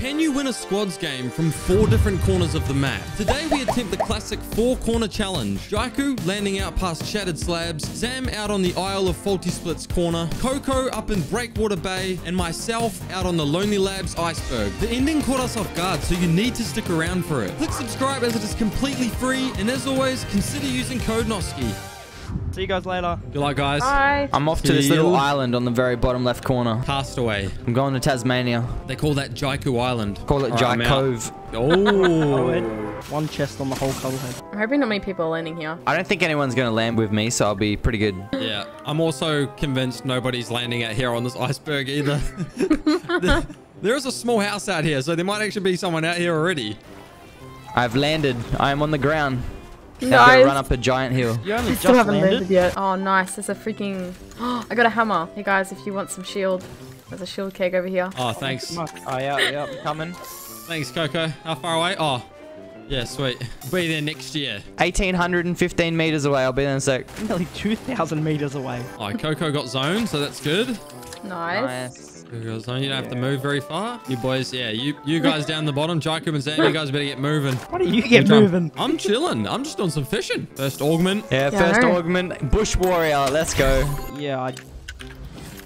Can you win a squads game from 4 different corners of the map? Today we attempt the classic 4-corner challenge. Jyku landing out past Shattered Slabs, Zam out on the Isle of Faulty Splits corner, Coco up in Breakwater Bay, and myself out on the Lonely Labs iceberg. The ending caught us off guard, so you need to stick around for it. Click subscribe as it is completely free, and as always, consider using code Noskii. See you guys later. Good luck, guys. Bye. I'm off to this little island on the very bottom left corner. Castaway. I'm going to Tasmania. They call that Jyku Island. Call it Jyku Cove. Oh. One chest on the whole cobblehead. I'm hoping not many people are landing here. I don't think anyone's going to land with me, so I'll be pretty good. Yeah. I'm also convinced nobody's landing out here on this iceberg either. There is a small house out here, so there might actually be someone out here already. I've landed. I am on the ground. Now nice. Go run up a giant hill. You only just landed yet. Oh, nice. There's a freaking... Oh, I got a hammer. Hey, guys, if you want some shield, there's a shield keg over here. Oh, thanks. Oh, yeah, I'm coming. Thanks, Coco. How far away? Oh, yeah, sweet. Be there next year. 1,815 meters away. I'll be there in a sec. Nearly 2,000 meters away. Oh, Coco got zoned, so that's good. Nice. You don't have to move very far. You boys, yeah, you guys down the bottom, Jyku and Zam, you guys better get moving. What do you get moving? I'm chilling. I'm just doing some fishing. First augment. Yeah, first augment. Bush warrior. Let's go. Yeah, I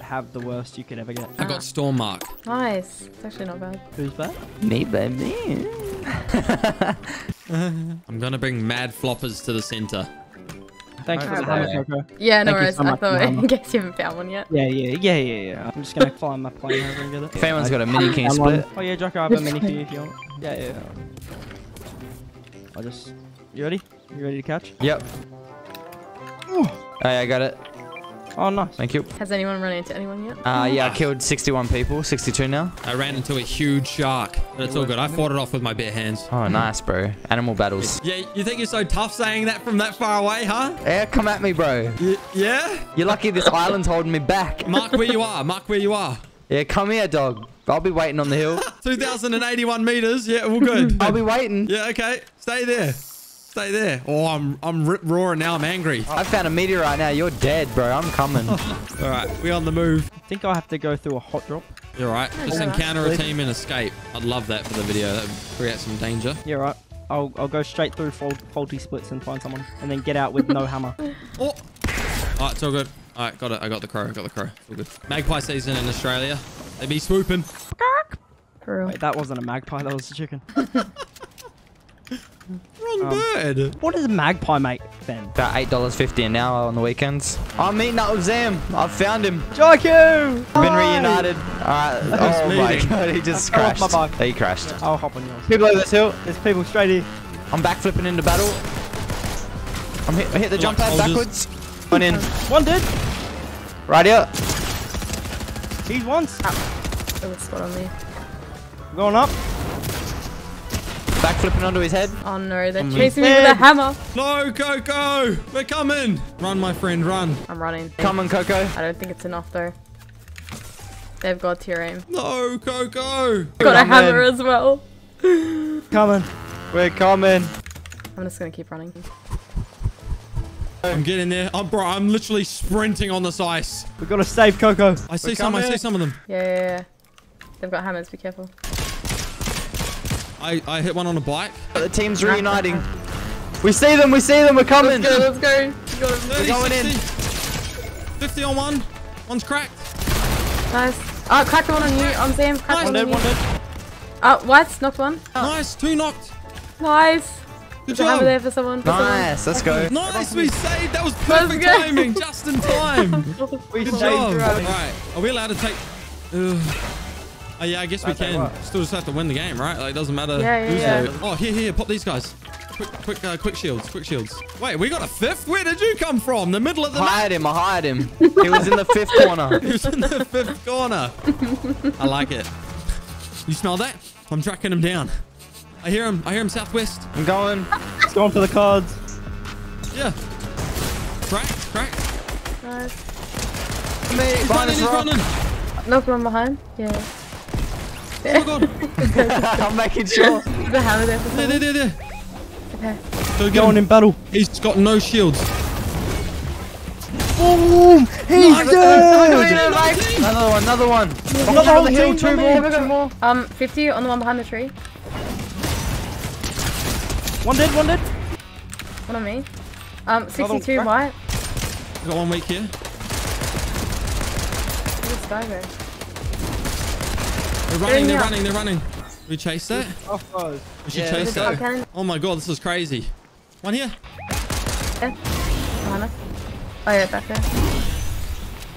have the worst you could ever get. I got storm mark. Nice. It's actually not bad. Who's that? Me, baby. I'm going to bring mad floppers to the center. Thanks for the hammer, Coco. Yeah, no worries. I thought, in case you haven't found one yet. Yeah. I'm just going to climb my plane over and get it. If anyone's got a mini, can you split? Oh, yeah, Jyku, I have a mini for you if you want. Yeah. I'll just... You ready? You ready to catch? Yep. Ooh. Oh, yeah, I got it. Oh, nice. Thank you. Has anyone run into anyone yet? Yeah, I killed 61 people. 62 now. I ran into a huge shark. That's all good. I fought it off with my bare hands. Oh, nice, bro. Animal battles. Yeah, you think you're so tough saying that from that far away, huh? Yeah, come at me, bro. Yeah? You're lucky this island's holding me back. Mark where you are. Mark where you are. Yeah, come here, dog. I'll be waiting on the hill. 2,081 meters. Yeah, all good. I'll be waiting. Yeah, okay. Stay there. Stay there. Oh, I'm rip-roaring now. I'm angry. I found a meteorite now. You're dead, bro. I'm coming. All right. We on the move. I think I have to go through a hot drop. You're right. Just encounter a team and escape. I'd love that for the video. That would create some danger. Yeah, right. I'll go straight through faulty splits and find someone and then get out with no hammer. Oh. All right. It's all good. All right. Got it. I got the crow. It's all good. Magpie season in Australia. They be swooping. For real. Wait, that wasn't a magpie. That was a chicken. Wrong bird. What is a magpie make then? About $8.50 an hour on the weekends. I'm meeting up with Zam. I've found him. Jyku! I've been reunited. Oh my god, he just crashed. He crashed. Yeah, I'll hop on yours. People over this hill. There's people straight here. I'm back flipping into battle. I hit the jump pad backwards. One in. One dude. Right here. He's once. That was spot on me. Going up. Back flipping onto his head. Oh no, they're chasing me with a hammer. No, Coco, we're coming. Run, my friend, run. I'm running. Come on, Coco. I don't think it's enough though. They've got tier aim. No, Coco. Got a hammer as well. Coming. We're coming. I'm just gonna keep running. I'm getting there. Bro, I'm literally sprinting on this ice. We've got to save Coco. I see some of them. Yeah. They've got hammers. Be careful. I hit one on a bike. The team's reuniting. We see them. We're coming. Let's go. We're going in. 50 on one. One's cracked. Nice. Oh, cracked one on you. On Zam. Cracked one on you. Oh, White's knocked one. Nice. Two knocked. Nice. Good job. There for someone. Nice. Let's go. Nice. We saved. That was perfect timing. Just in time. Good job. All right. Are we allowed to take... Oh, yeah, I guess we can. Still just have to win the game, right? Like, it doesn't matter who's there. Oh, here, pop these guys. Quick shields, Wait, we got a fifth? Where did you come from? The middle of the I hired him. He was in the fifth corner. I like it. You smell that? I'm tracking him down. I hear him southwest. I'm going. He's going for the cards. Yeah. Crack. Nice. He's running. Knock one behind. Yeah. Oh god! I'm making sure. The hammer there. There. Okay. Going in battle. He's got no shields. Boom! He's dead! Another one! Another hill, two more! 50 on the one behind the tree. One dead, one dead! One on me. 62 white. Got one weak here. Where's this guy go? They're running. We chase that? We should chase that. Okay. Oh my god, this is crazy. One here. Yeah. Oh yeah, back there.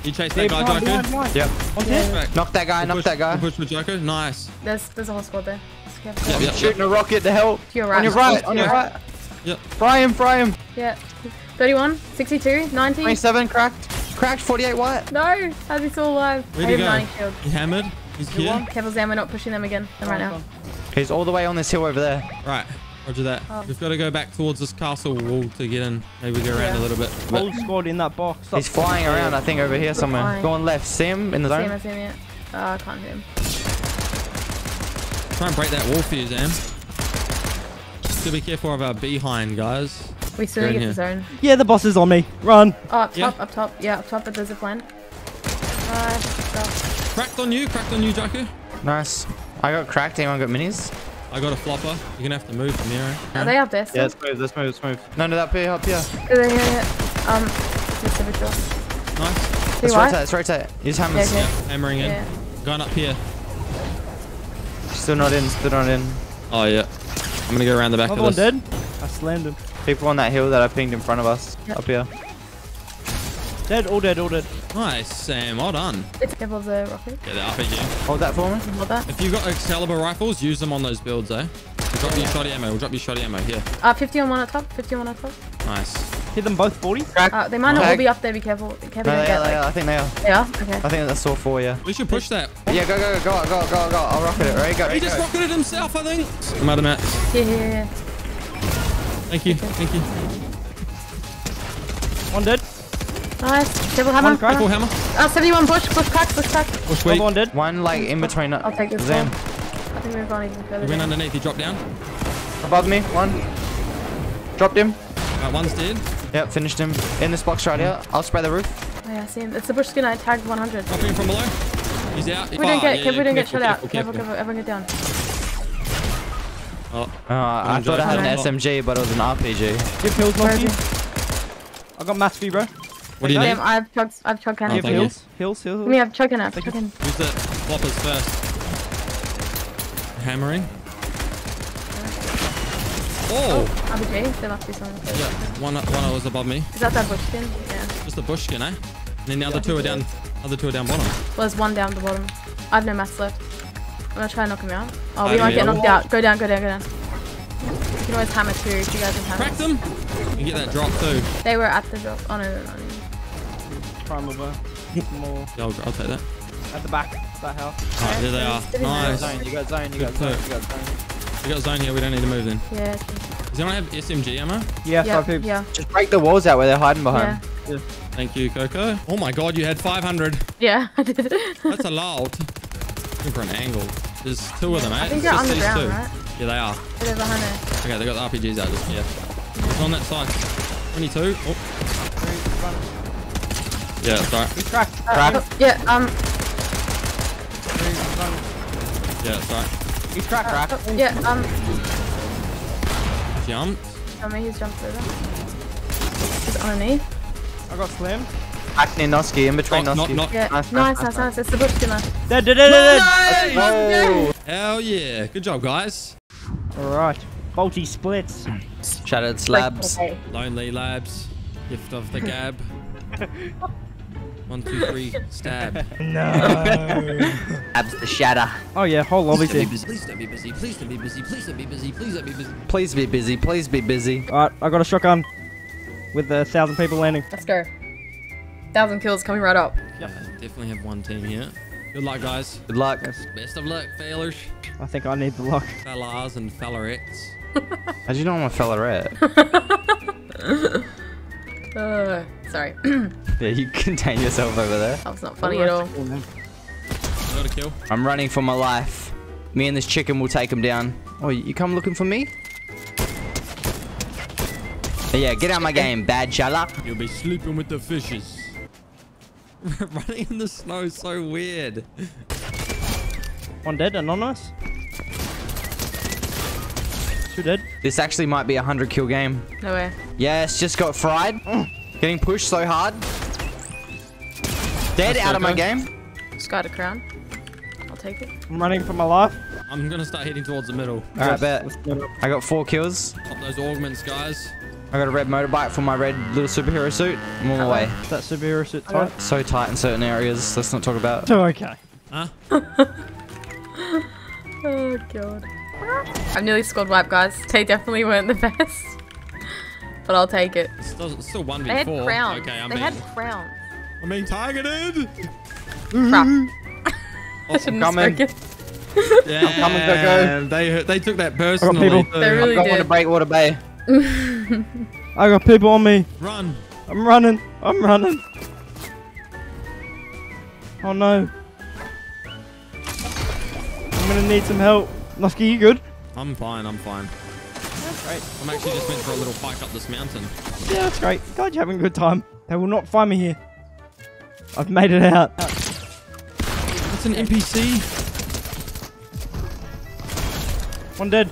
You chase that guy, Jyku? Yep. Yeah. Knock that guy. We'll push with Jyku. Nice. There's a whole squad there. Yep. Shooting a rocket to help. To your right. On your right. Yep. Fry him. Yeah. 31, 62, 90. 27, cracked, 48 white. No, how's he still alive? Where'd he go? 90 killed. He hammered. He's here. Careful, Zam, we're not pushing them again right now. He's all the way on this hill over there. Right, roger that. Oh. We've got to go back towards this castle wall to get in. Maybe go around a little bit. Whole squad in that box. He's flying around, I think, over here somewhere. Flying. Go on left. See him in the zone? I see him, yeah. Oh, I can't hit him. Try and break that wall for you, Zam. Still be careful of our behind, guys. We still need to get the zone. Yeah, the boss is on me. Run. Oh, up top. Yeah, up top, but there's a plan. Cracked on you, Jyku. Nice. I got cracked. Anyone got minis? I got a flopper. You're gonna have to move from here. Are they up there? Yeah, let's move. No, up here, up here. Yeah. Just a bit off. Nice. Let's rotate. Use hammers. Yeah, hammering in. Yeah. Going up here. Still not in. Oh yeah. I'm gonna go around the back of this. Another one dead. I slammed him. People on that hill that I pinged in front of us. Yep. Up here. Dead, all dead. Nice, Sam. Well done. It's above the rocket. Yeah, they're up at you. Hold that for me. Hold that. If you've got Excalibur rifles, use them on those builds, eh? We'll drop you shoddy ammo here. 50 on one up top. 50 on one up top. Nice. Hit them both 40. They might not all be up there. Be careful. No, they are. I think they are. They are? Okay. I think that's all four, yeah. We should push that. Yeah, go. I'll rocket it. Ready, go. He just rocketed himself, I think. I'm out of mats. Yeah. Thank you. One dead. Nice. Triple hammer. 71 bush crack. One dead. One like in between. I'll take this one. I think we've gone even further. He went underneath. He dropped down. Above me. One. Dropped him. One's dead. Yep, finished him. In this box right here. I'll spray the roof. Oh yeah, I see him. It's the bush skin. I tagged 100. Dropping him from below. He's out. We didn't get shut out. Careful. Everyone get down. I thought I had an SMG, but it was an RPG. Give pills, Noskii. I got mass V, bro. What do you need? I've chugged cannon. Give pills. We have chug cannon. Use the floppers first. Hammering. Oh! RPG, there must be someone. Yeah, one was above me. Is that bushkin? Yeah. Just the bushkin, eh? And then the other two are down. Other two are down bottom. Well, there's one down the bottom. I have no mass left. I'm gonna try and knock him out. Oh, we might get knocked out. Go down. You can always hammer too if you guys can hammer. Crack them! You get that drop too. They were at the drop. Oh no. Prime over. More. Yeah, I'll take that. At the back of that house. Oh, there they are. Nice. You got zone. We got zone here. We don't need to move then. Yeah. Does anyone have SMG ammo? Yeah. Just break the walls out where they're hiding behind. Yeah. Thank you, Coco. Oh my god, you had 500. Yeah, I did. That's a lot. Looking for an angle. There's two of them, eh? I think they're on the ground, right? Yeah, they are. They're behind us. Okay, they got the RPGs out just here. It's on that side. 22. Oh. Yeah, sorry. He's cracked. Yeah, Yeah, sorry. He's cracked, cracked. Jump. I mean, he's jumped over. He's underneath. I got slammed. Acne Noskii, in between Noskii. Yeah. Nice. It's the bush skinner. Dead. Hell yeah. Good job, guys. Alright. Faulty Splits. Shattered Slabs. Lonely Labs. Gift of the Gab. 1, 2, 3. Stab. No. Abs the shatter. Oh yeah, whole lobby thing. Please be busy. Alright, I got a shotgun. With 1,000 people landing. Let's go. 1,000 kills coming right up. Yep. Definitely have one team here. Good luck, guys. Good luck. Best of luck, fellas. I think I need the luck. Fellas and fellerettes. How do you know I'm a fellerette? Sorry. Yeah, you contain yourself over there. That was not funny at all. Got a kill. I'm running for my life. Me and this chicken will take him down. Oh, you come looking for me? But yeah, get out of my game, bad shalla. You'll be sleeping with the fishes. Running in the snow is so weird. One dead, anonymous. Two dead. This actually might be a 100 kill game. No way. Yes, just got fried. Getting pushed so hard. Dead, out of my game. Just got a crown. I'll take it. I'm running for my life. I'm gonna start heading towards the middle. Alright, bet. I got 4 kills. Pop those augments, guys. I got a red motorbike for my red little superhero suit. I'm all the way. Is that superhero suit tight? Okay. So tight in certain areas. Let's not talk about it. So okay. Huh? Oh, God. I've nearly scored wipe, guys. They definitely weren't the best. But I'll take it. It's still 1v4. They had crowns. Okay, I'm I'm being targeted. Crap. I'm coming. Yeah, I'm coming, Coco. They took that personally. I got people. They really did. I'm going to Breakwater Bay. I got people on me. Run. I'm running. I'm running. Oh no. I'm gonna need some help. Noskii, you good? I'm fine. I'm fine. That's great. I'm actually just went for a little hike up this mountain. Yeah, that's great. Glad you're having a good time. They will not find me here. I've made it out. That's an NPC. One dead.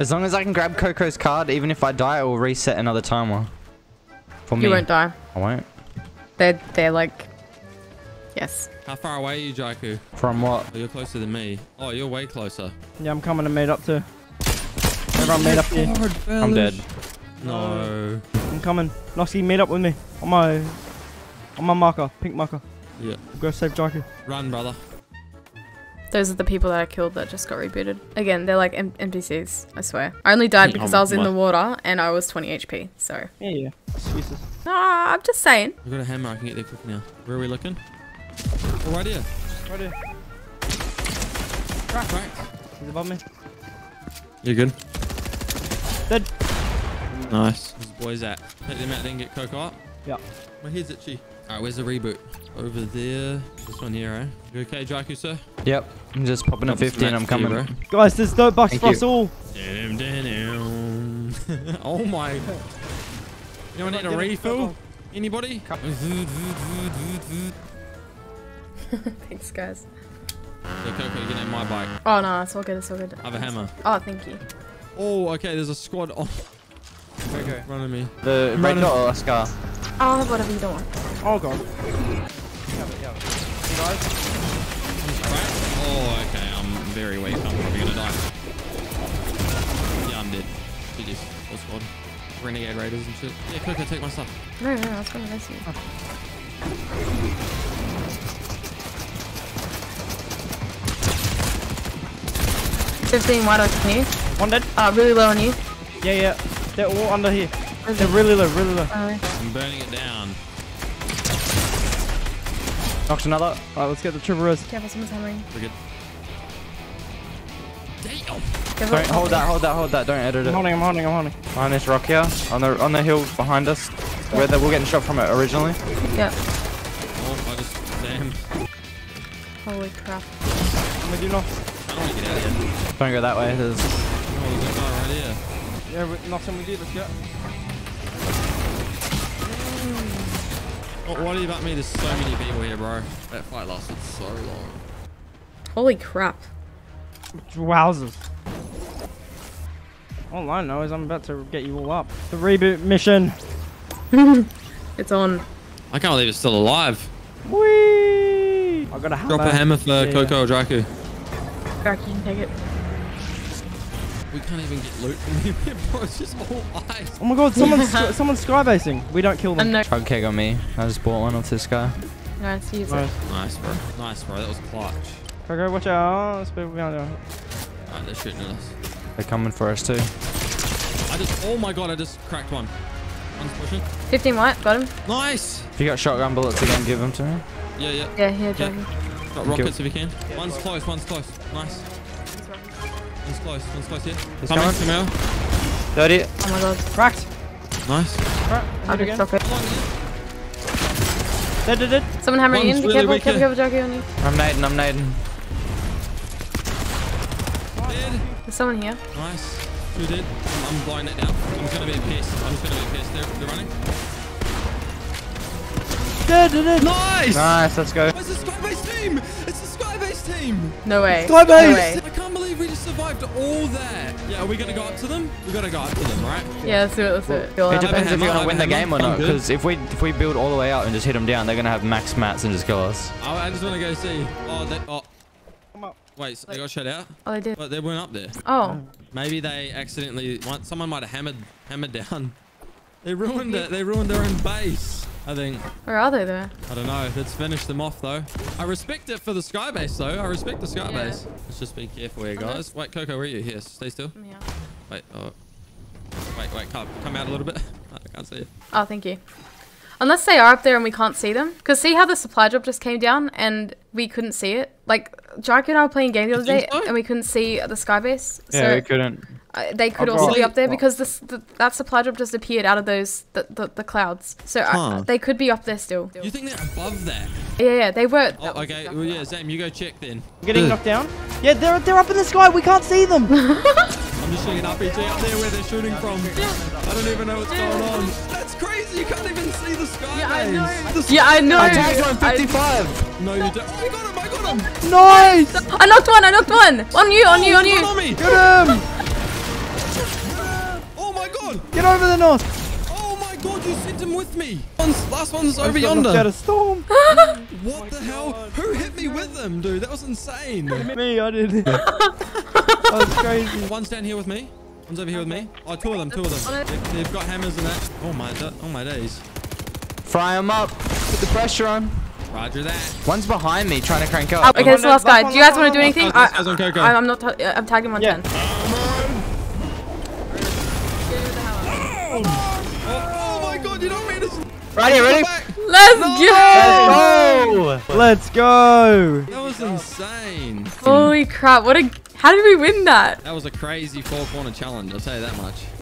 As long as I can grab Coco's card, even if I die, it will reset another timer. For me. You won't die. I won't. They're like... Yes. How far away are you, Jyku? From what? Oh, you're closer than me. Oh, you're way closer. Yeah, I'm coming to meet up too. Everyone meet up here. I'm dead. No. I'm coming. Noskii, meet up with me. On my marker. Pink marker. Yeah. Go save Jyku. Run, brother. Those are the people that I killed that just got rebooted. Again, they're like NPCs, I swear. I only died because I was in the water and I was 20 HP, so. Yeah, yeah. Excuses. Nah, I'm just saying. I've got a hammer, I can get there quick now. Where are we looking? Oh, right here. Right here. Crack. He's above me. You're good. Dead. Nice. Where's the boys at? Take them out there and get Coco up. Yeah. My head's itchy. Alright, where's the reboot? Over there. This one here, eh? You okay, Jyku, sir? Yep. I'm just popping a 50 and I'm coming. Bro. Guys, there's no bucks for us all. Oh my. You need a refill? Anybody? Thanks, guys. So, Coco, you can my bike. Oh, no, it's all good. It's all good. I have a hammer. Oh, thank you. Oh, okay. There's a squad on. Coco, run at me. The red dot or a scar? Oh, whatever you don't want. Oh, God. You guys? Oh, okay. I'm very weak. I'm probably gonna die. Yeah, I'm dead. GG's. All squad. Renegade raiders and shit. Yeah, Coco, take my stuff. No, no, I was gonna miss you. Oh. 15 wide on you. One dead. Really low on you. Yeah, yeah. They're all under here. They're really low, really low. I'm burning it down. Knocked another. All right, let's get the triple res. Careful, someone's hammering. We're good. Damn. Don't hold that, hold that, hold that. Don't edit it. I'm holding. Behind this rock here, on the hill behind us, where they were getting shot from it originally. Yeah. Oh, I just damn. Holy crap. I'm with you, Nox. I don't want to get out of here. Don't go that way. There's. Oh, there's a guy right here. Yeah, Nox, I'm with you. Let's go. What do you about me? There's so many people here, bro. That fight lasted so long. Holy crap. Wowzers. All I know is I'm about to get you all up. The reboot mission. It's on. I can't believe it's still alive. Whee! I got a hammer. Drop a hammer for Coco or Jyku. Jyku, you can take it. We can't even get loot from here, bro. It's just all ice. Oh my god, someone's skybasing. We don't kill them. Chug keg on me. I just bought one off this guy. Nice, nice, bro. Nice, bro. That was clutch. Coco, watch out. There's people behind there. Alright, they're shooting at us. They're coming for us too. Oh my god, I just cracked one. One's pushing. 15 white, got him. Nice. If you got shotgun bullets again, give them to me. Yeah, yeah. Yeah, here, Jyku. Got rockets if you can. Yeah, one's close. Nice. One's close here. He's coming. 30. Oh my god. Cracked. Nice. Cracked. I'll just stop it. Dead. Someone hammering in. Be careful, careful, Jyku on you. I'm nading. Dead. There's someone here. Nice. Two dead. I'm blowing that down. I'm just gonna be a pest. They're running. Dead. Nice! Nice, let's go. It's the Skybase team! It's the Skybase team! No way. Skybase! No way. I can't believe we just survived all that. Yeah, are we going to go up to them? We've got to go up to them, right? Yeah, let's do it. It depends if you're going to win the game or not, because if we build all the way out and just hit them down, they're going to have max mats and just kill us. I just want to go see. Oh, come up. Wait, so they got shut out? Oh, they did. But they weren't up there. Oh. Maybe they accidentally... Someone might have hammered down. They ruined it. They ruined their own base, I think. Where are they, though? I don't know. Let's finish them off, though. I respect it for the sky base, though. I respect the sky base. Let's just be careful here, guys. Wait, Coco, where are you? Here, stay still. Yeah. Wait, oh. Wait, come out a little bit. I can't see it. Oh, thank you. Unless they are up there and we can't see them. Because see how the supply drop just came down and we couldn't see it? Like, Jyku and I were playing a game the other day and we couldn't see the sky base. Yeah, so we couldn't. They could also be up there because that supply drop just appeared out of those the clouds. So they could be up there still. You think they're above that? Yeah, they were. Oh, okay. Well, yeah, Zam, you go check then. Getting knocked down? Yeah, they're up in the sky. We can't see them. I'm just shooting an RPG up there where they're shooting from. I don't even know what's going on. That's crazy. You can't even see the sky. Yeah, I know. Yeah, I know. I tagged on 55. No, you don't. Oh, we got him. I got him. Nice. I knocked one. On you. Get him. Get over the north! Oh my god, you sent him with me! Last one's over yonder! Got a storm! What the hell? God. Who hit me with them, dude? That was insane! Me, I did. That was crazy. One's down here with me. One's over here with me. Oh, two of them. They've got hammers and that. Oh my days. Fry them up. Put the pressure on. Roger that. One's behind me, trying to crank up. Oh, okay, it's the last guy. Do you guys want to do anything? I'm tagging 110. Oh my god, you don't mean this. Right here, ready? Let's go! Let's go! That was insane. Holy crap, how did we win that? That was a crazy four-corner challenge, I'll tell you that much.